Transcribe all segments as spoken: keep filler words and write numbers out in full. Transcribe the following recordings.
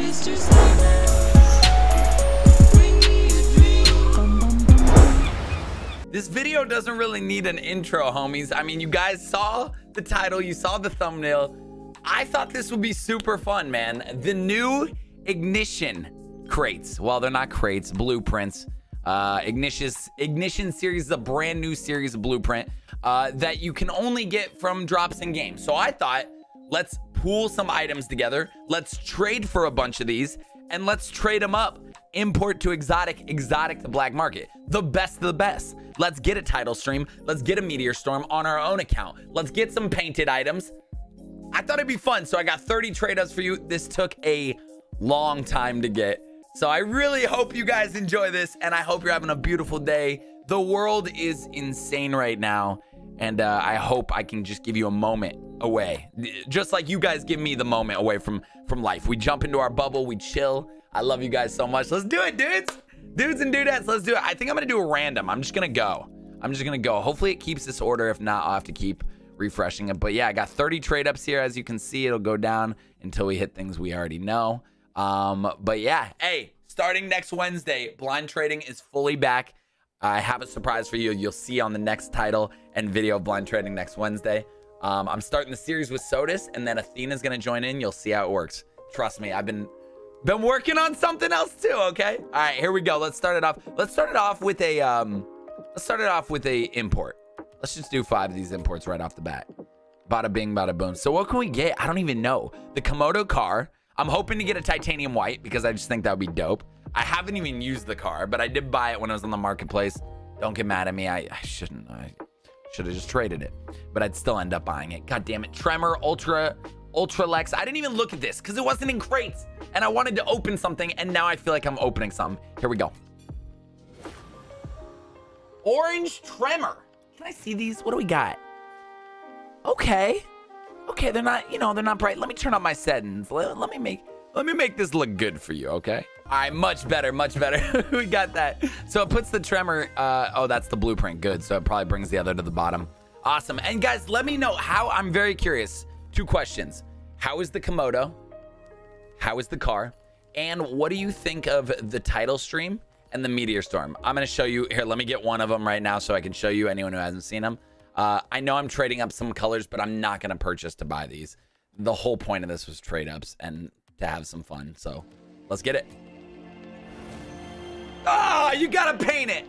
This video doesn't really need an intro, homies. I mean, you guys saw the title, you saw the thumbnail. I thought this would be super fun, man. The new Ignition crates. Well, they're not crates, blueprints. Uh, Ignition, Ignition Series is a brand new series of blueprint uh, that you can only get from drops in game. So I thought, let's pool some items together. Let's trade for a bunch of these and let's trade them up. Import to exotic, exotic to black market. The best of the best. Let's get a title stream. Let's get a Meteor Storm on our own account. Let's get some painted items. I thought it'd be fun. So I got thirty trade ups for you. This took a long time to get. So I really hope you guys enjoy this and I hope you're having a beautiful day. The world is insane right now. And uh, I hope I can just give you a moment away. Just like you guys give me the moment away from, from life. We jump into our bubble, we chill. I love you guys so much. Let's do it, dudes. Dudes and dudettes, let's do it. I think I'm gonna do a random. I'm just gonna go. I'm just gonna go. Hopefully it keeps this order. If not, I'll have to keep refreshing it. But yeah, I got thirty trade ups here. As you can see, it'll go down until we hit things we already know. Um, but yeah, hey, starting next Wednesday, Blind Trading is fully back. I have a surprise for you. You'll see on the next title and video of Blind Trading next Wednesday. Um, I'm starting the series with SOTUS and then Athena's gonna join in. You'll see how it works. Trust me, I've been been working on something else too, okay? All right, here we go. Let's start it off. Let's start it off with a, um, let's start it off with a import. Let's just do five of these imports right off the bat. Bada bing, bada boom. So what can we get? I don't even know. The Komodo car. I'm hoping to get a titanium white because I just think that would be dope. I haven't even used the car, but I did buy it when I was on the marketplace. Don't get mad at me. I, I shouldn't. I should have just traded it, but I'd still end up buying it. God damn it. Tremor, Ultra, Ultra Lex. I didn't even look at this because it wasn't in crates and I wanted to open something and now I feel like I'm opening something. Here we go. Orange Tremor. Can I see these? What do we got? Okay. Okay, they're not, you know, they're not bright. Let me turn on my settings. Let, let me make, let me make this look good for you, okay? All right, much better, much better. We got that. So it puts the Tremor, uh, oh, that's the blueprint, good. So it probably brings the other to the bottom. Awesome, and guys, let me know how, I'm very curious. Two questions. How is the Komodo? How is the car? And what do you think of the title stream and the Meteor Storm? I'm gonna show you, here, let me get one of them right now so I can show you, anyone who hasn't seen them. Uh, I know I'm trading up some colors, but I'm not gonna purchase to buy these. The whole point of this was trade ups and to have some fun, so let's get it. Oh, you gotta paint it.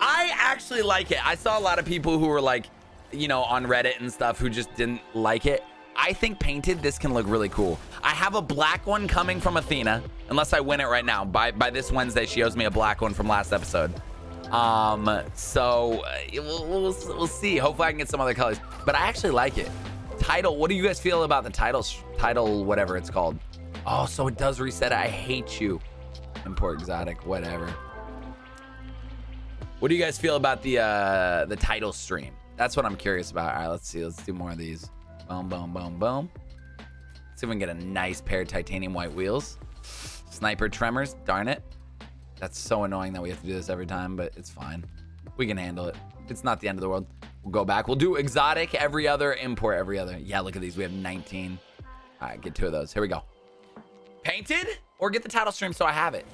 I actually like it. I saw a lot of people who were like, you know, on Reddit and stuff who just didn't like it. I think painted, this can look really cool. I have a black one coming from Athena, unless I win it right now. By, by this Wednesday, she owes me a black one from last episode. Um, so uh, we'll, we'll, we'll see. Hopefully I can get some other colors, but I actually like it. Title, what do you guys feel about the title, title, whatever it's called? Oh, so it does reset. I hate you. Import exotic, whatever. What do you guys feel about the uh the title stream? That's what I'm curious about. All right, let's see, let's do more of these. Boom, boom, boom, boom. Let's see if we can get a nice pair of titanium white wheels. Sniper Tremors, darn it. That's so annoying that we have to do this every time, but it's fine, we can handle it. It's not the end of the world. We'll go back, we'll do exotic every other, import every other. Yeah, look at these, we have nineteen. All right, get two of those, here we go. Painted or get the title stream so I have it.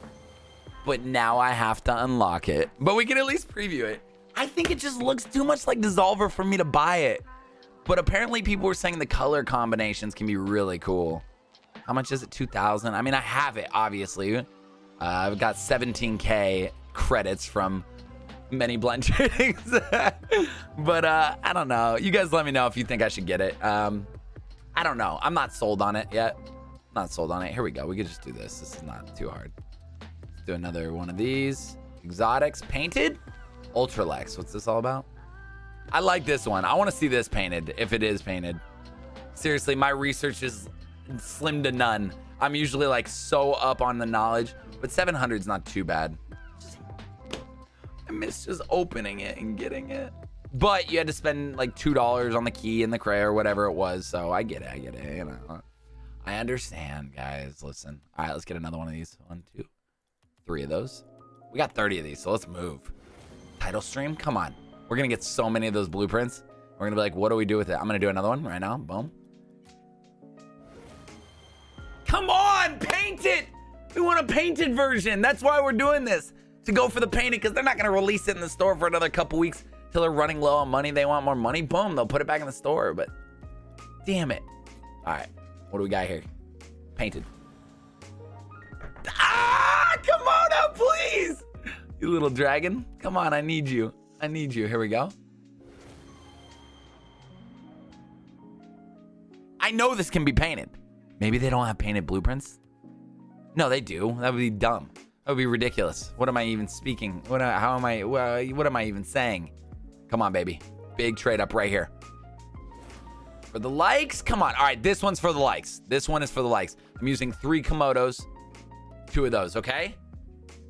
But now I have to unlock it. But we can at least preview it. I think it just looks too much like Dissolver for me to buy it. But apparently people were saying the color combinations can be really cool. How much is it? two thousand? I mean, I have it, obviously. Uh, I've got seventeen K credits from many blind tradings. But uh, I don't know. You guys let me know if you think I should get it. Um, I don't know. I'm not sold on it yet. Not sold on it. Here we go. We could just do this. This is not too hard. Let's do another one of these. Exotics painted. Ultra Lex. What's this all about? I like this one. I want to see this painted if it is painted. Seriously, my research is slim to none. I'm usually like so up on the knowledge, but seven hundred is not too bad. I miss just opening it and getting it. But you had to spend like two dollars on the key and the cray or whatever it was. So I get it. I get it. You know. I understand, guys. Listen. All right, let's get another one of these. One, two, three of those. We got thirty of these, so let's move. Title stream, come on. We're gonna get so many of those blueprints. We're gonna be like, what do we do with it? I'm gonna do another one right now. Boom. Come on, paint it. We want a painted version. That's why we're doing this, to go for the painted, because they're not going to release it in the store for another couple weeks till they're running low on money. They want more money. Boom, they'll put it back in the store, but damn it. All right, what do we got here? Painted. Ah, Komodo, please. You little dragon. Come on, I need you. I need you. Here we go. I know this can be painted. Maybe they don't have painted blueprints. No, they do. That would be dumb. That would be ridiculous. What am I even speaking? What? How am I? What am I even saying? Come on, baby. Big trade up right here. For the likes. Come on. All right, this one's for the likes. This one is for the likes. I'm using three Komodos. Two of those, okay?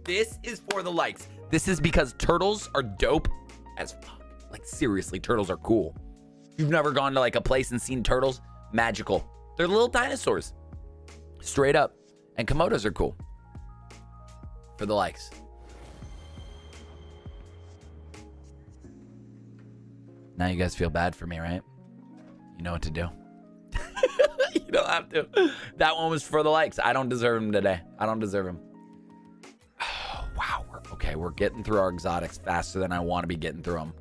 This is for the likes. This is because turtles are dope as fuck. Like, seriously, turtles are cool. You've never gone to, like, a place and seen turtles? Magical. They're little dinosaurs. Straight up. And Komodos are cool. For the likes. Now you guys feel bad for me, right? You know what to do. You don't have to. That one was for the likes. I don't deserve them today. I don't deserve them. Wow, we're, okay, we're getting through our exotics faster than I want to be getting through them.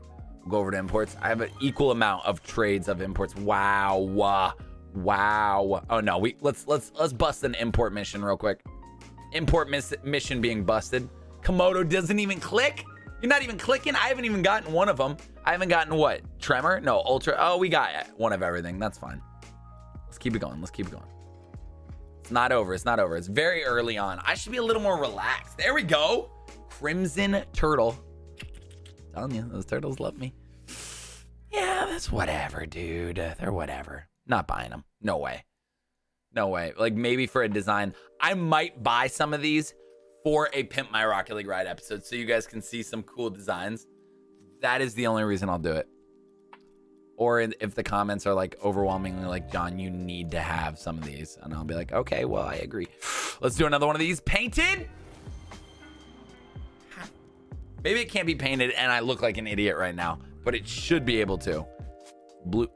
We'll go over to imports. I have an equal amount of trades of imports. Wow, wow, wow. Oh no, we let's let's let's bust an import mission real quick. Import miss, mission being busted. Komodo doesn't even click. You're not even clicking. I haven't even gotten one of them. I haven't gotten what? Tremor? No, Ultra. Oh, we got one of everything. That's fine. Let's keep it going. Let's keep it going. It's not over. It's not over. It's very early on. I should be a little more relaxed. There we go. Crimson turtle. I'm telling you, those turtles love me. Yeah, that's whatever, dude. They're whatever. Not buying them. No way. No way. Like, maybe for a design. I might buy some of these for a Pimp My Rocket League Ride episode so you guys can see some cool designs. That is the only reason I'll do it. Or if the comments are like overwhelmingly like, John, you need to have some of these. And I'll be like, okay, well, I agree. Let's do another one of these. Painted? Maybe it can't be painted and I look like an idiot right now, but it should be able to. Blue.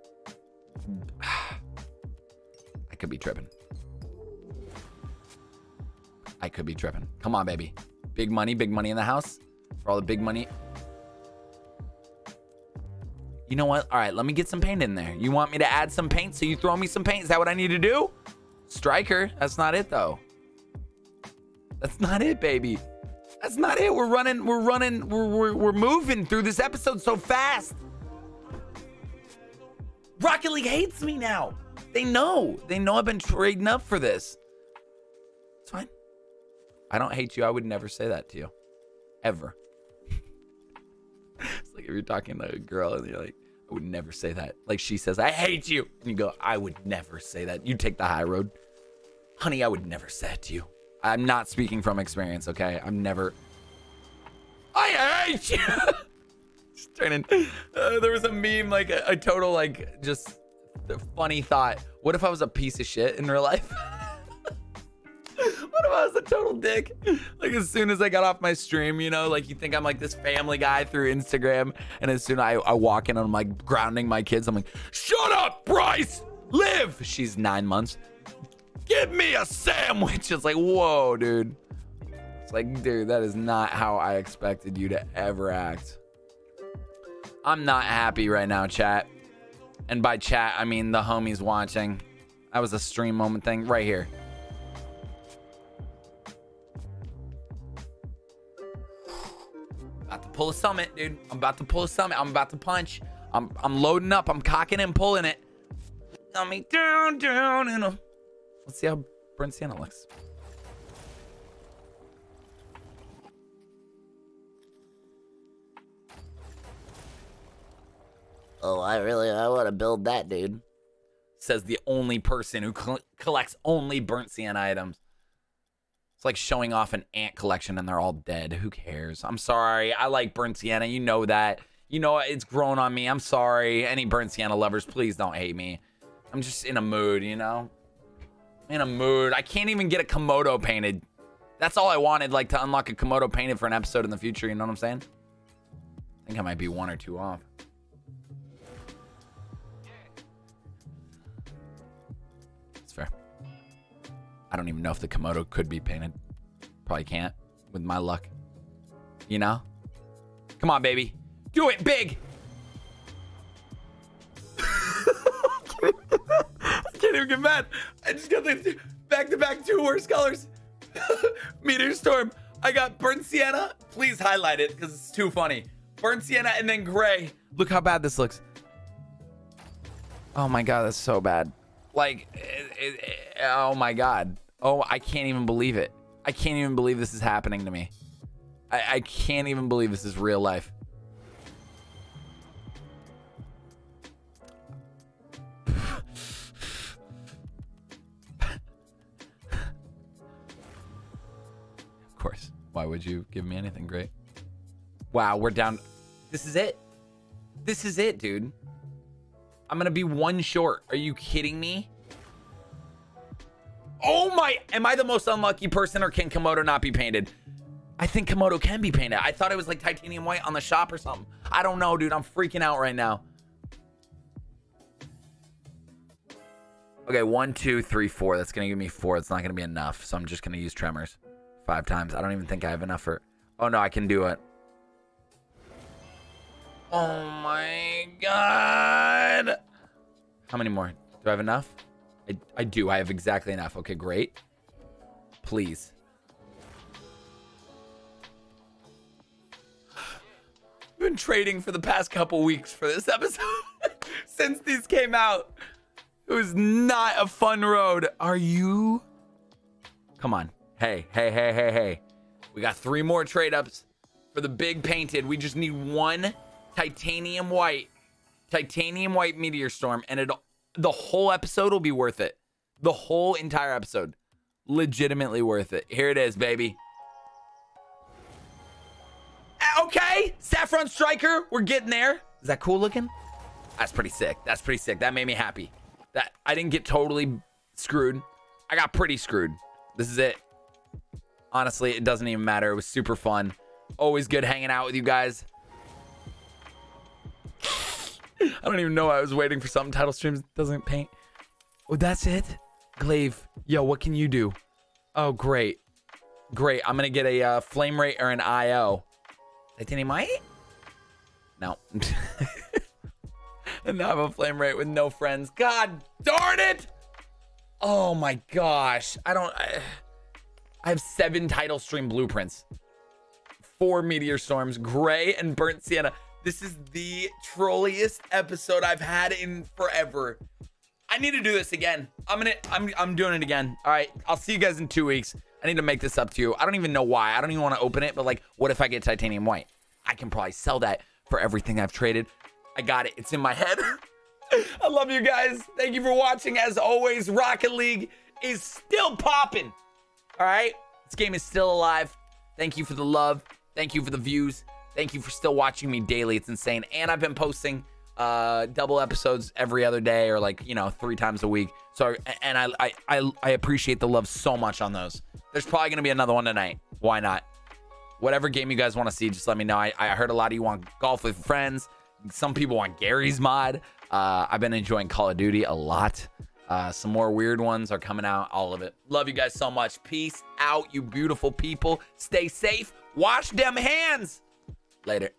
I could be tripping. I could be tripping. Come on, baby. Big money, big money in the house. For all the big money. You know what? All right, let me get some paint in there. You want me to add some paint, so you throw me some paint? Is that what I need to do? Striker. That's not it, though. That's not it, baby. That's not it. We're running. We're running. We're, we're, we're moving through this episode so fast. Rocket League hates me now. They know. They know I've been trading up for this. It's fine. I don't hate you. I would never say that to you. Ever. It's like if you're talking to a girl and you're like, I would never say that. Like she says, I hate you. And you go, I would never say that. You take the high road. Honey, I would never say that to you. I'm not speaking from experience, okay? I'm never. I hate you. Just turning. Uh, there was a meme, like a, a total, like just the funny thought. What if I was a piece of shit in real life? What if I was a total dick? Like as soon as I got off my stream, you know, like you think I'm like this family guy through Instagram. And as soon as I, I walk in, I'm like grounding my kids. I'm like, shut up, Bryce, live. She's nine months. Give me a sandwich. It's like, whoa, dude. It's like, dude, that is not how I expected you to ever act. I'm not happy right now, chat. And by chat, I mean the homies watching. That was a stream moment thing right here. About to pull a summit, dude. I'm about to pull a summit. I'm about to punch. I'm I'm loading up. I'm cocking and pulling it. Let me down, down, and I'm... Let's see how Brent Sienna looks. Oh, I really I want to build that, dude. Says the only person who co collects only Burnt Sienna items. It's like showing off an ant collection and they're all dead. Who cares? I'm sorry. I like Burnt Sienna. You know that. You know it's grown on me. I'm sorry. Any Burnt Sienna lovers, please don't hate me. I'm just in a mood, you know? In a mood. I can't even get a Komodo painted. That's all I wanted, like to unlock a Komodo painted for an episode in the future. You know what I'm saying? I think I might be one or two off. It's fair. I don't even know if the Komodo could be painted. Probably can't with my luck. You know? Come on, baby. Do it big. I can't even get mad. I just got the back-to-back two worst colors. Meteor Storm. I got burnt sienna. Please highlight it because it's too funny. Burnt sienna and then gray. Look how bad this looks. Oh my god, that's so bad. Like, it, it, it, oh my god. Oh, I can't even believe it. I can't even believe this is happening to me. I, I can't even believe this is real life. Of course. Why would you give me anything great? Wow, we're down. This is it. This is it, dude. I'm gonna be one short. Are you kidding me? Oh my, am I the most unlucky person or can Komodo not be painted? I think Komodo can be painted. I thought it was like titanium white on the shop or something. I don't know, dude, I'm freaking out right now. Okay, one, two, three, four. That's gonna give me four. It's not gonna be enough. So I'm just gonna use Tremors five times. I don't even think I have enough for, oh no, I can do it. Oh my god. How many more? Do I have enough? I, I do. I have exactly enough. Okay, great. Please. I've been trading for the past couple weeks for this episode. Since these came out. It was not a fun road. Are you? Come on. Hey, hey, hey, hey, hey. We got three more trade ups for the big painted. We just need one. Titanium white, titanium white meteor storm, and it'll, the whole episode will be worth it. The whole entire episode, legitimately worth it. Here it is, baby. Okay, Saffron Striker, we're getting there. Is that cool looking? That's pretty sick. That's pretty sick. That made me happy. That I didn't get totally screwed. I got pretty screwed. This is it. Honestly, it doesn't even matter. It was super fun. Always good hanging out with you guys. I don't even know. I was waiting for something. Title streams doesn't paint. Oh, that's it. Glaive. Yo, what can you do? Oh, great. Great. I'm going to get a uh, flame rate or an I O. Titaniumite? No. And now I have a flame rate with no friends. God darn it. Oh my gosh. I don't. I, I have seven title stream blueprints. Four meteor storms, gray and burnt sienna. This is the trolliest episode I've had in forever. I need to do this again. I'm gonna, I'm, I'm doing it again. All right, I'll see you guys in two weeks. I need to make this up to you. I don't even know why. I don't even want to open it, but like, what if I get titanium white? I can probably sell that for everything I've traded. I got it. It's in my head. I love you guys. Thank you for watching. As always, Rocket League is still popping. All right, this game is still alive. Thank you for the love. Thank you for the views. Thank you for still watching me daily. It's insane. And I've been posting uh, double episodes every other day or like, you know, three times a week. So, and I, I, I, I appreciate the love so much on those. There's probably going to be another one tonight. Why not? Whatever game you guys want to see, just let me know. I, I heard a lot of you want Golf with Friends. Some people want Garry's Mod. Uh, I've been enjoying Call of Duty a lot. Uh, some more weird ones are coming out. All of it. Love you guys so much. Peace out, you beautiful people. Stay safe. Wash them hands. Later.